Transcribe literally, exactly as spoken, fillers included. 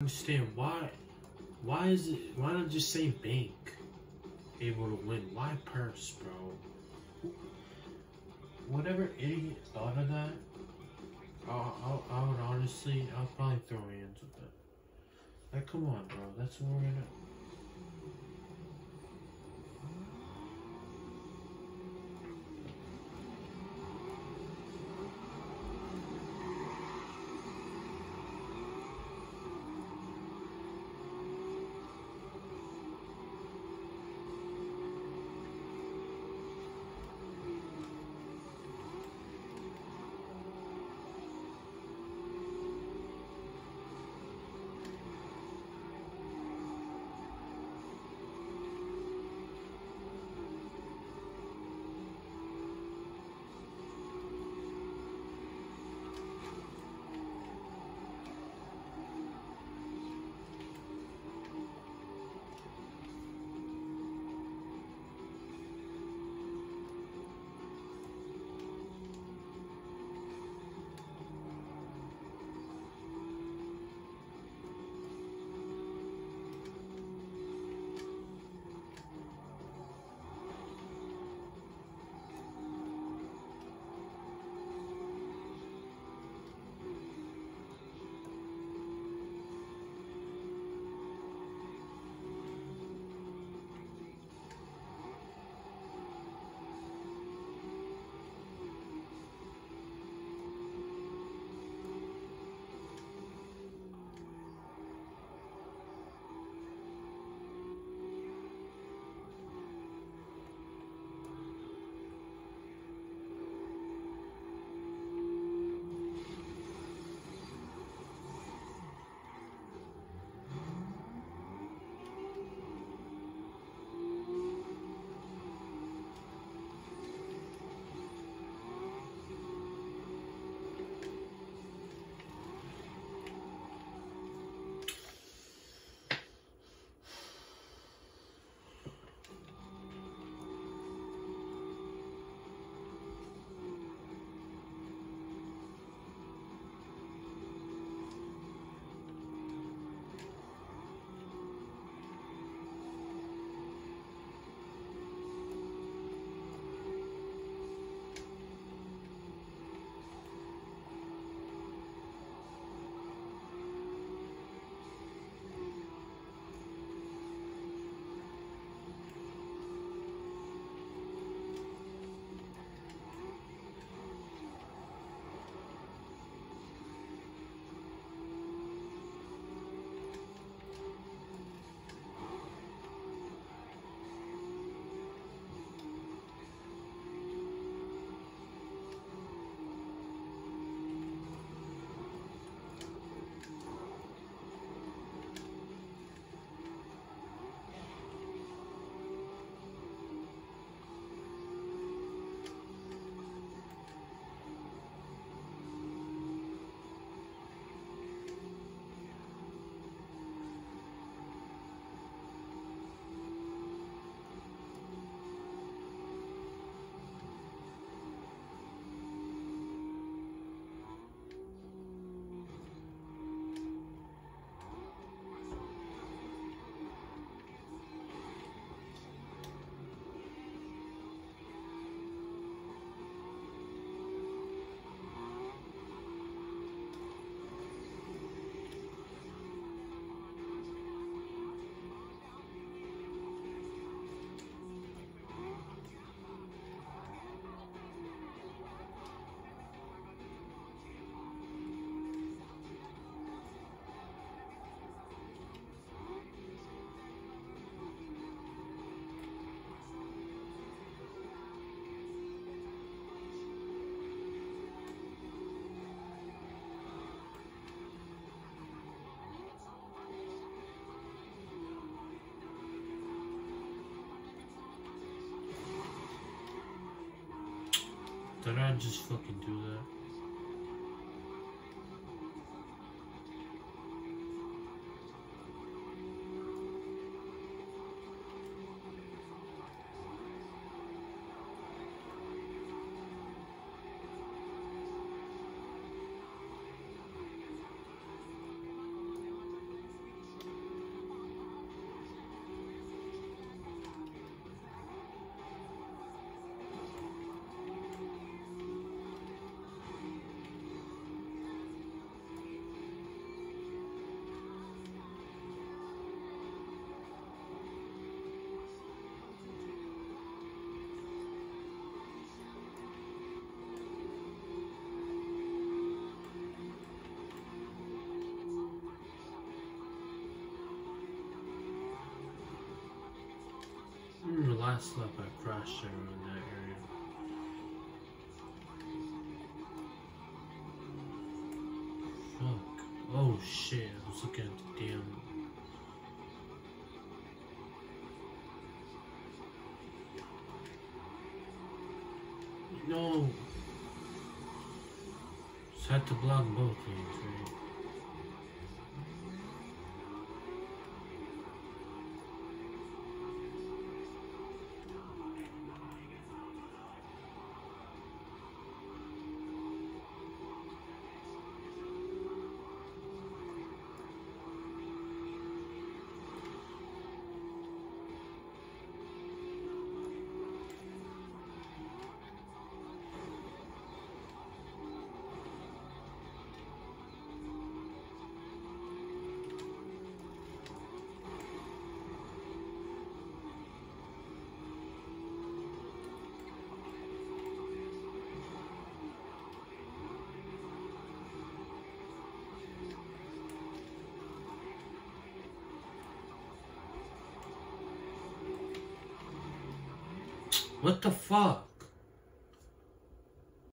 understand why why is it why not just say bank able to win? Why purse, bro? Whatever idiot thought of that, I I, I would honestly I'll probably throw hands with it. Like, come on, bro, that's what we're gonna. Did I just fucking do that? I slept by cross-sharing in that area. Fuck. Oh shit, I was looking at the damn... No! Just had to block both things, right? What the fuck?